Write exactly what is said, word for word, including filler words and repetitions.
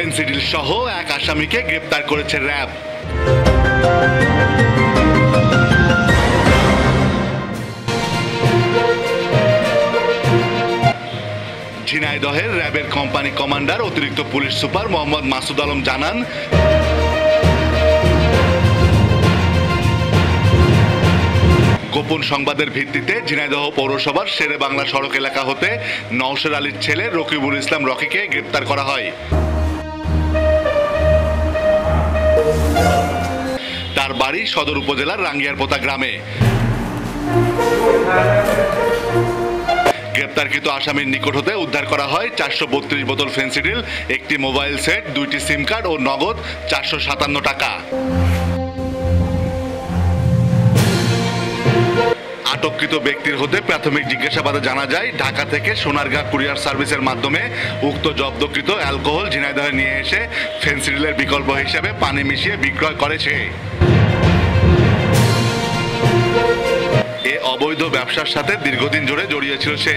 সেঞ্চুরিল সহ এক আসামিকে গ্রেপ্তার করেছে র‍্যাব। ঝিনাইদহের র‍্যাবের কোম্পানি কমান্ডার অতিরিক্ত পুলিশ সুপার মোহাম্মদ মাসুদ আলম জানান, গোপন সংবাদের ভিত্তিতে ঝিনাইদহ পৌরসভার শেরে বাংলা সড়ক এলাকা হতে নওশের আলীর ছেলে রকিবুল ইসলাম রকিকে গ্রেপ্তার করা হয়। তার বাড়ি সদর উপজেলার রাঙ্গিয়ারপোতা গ্রামে। গ্রেপ্তারকৃত আসামির নিকট হতে উদ্ধার করা হয় চারশো বত্রিশ বোতল ফেন্সিডিল, একটি মোবাইল সেট, দুইটি সিম কার্ড ও নগদ চারশো সাতান্ন টাকা। আটককৃত ব্যক্তির হতে প্রাথমিক জিজ্ঞাসাবাদে জানা যায়, ঢাকা থেকে সোনারগাঁ কুরিয়ার সার্ভিসের মাধ্যমে উক্ত জব্দকৃত অ্যালকোহল ঝিনাইদহে নিয়ে এসে ফেন্সিডিলের বিকল্প হিসেবে পানি মিশিয়ে বিক্রয় করেছে। এ অবৈধ ব্যবসার সাথে দীর্ঘদিন ধরে জড়িয়ে ছিল সে।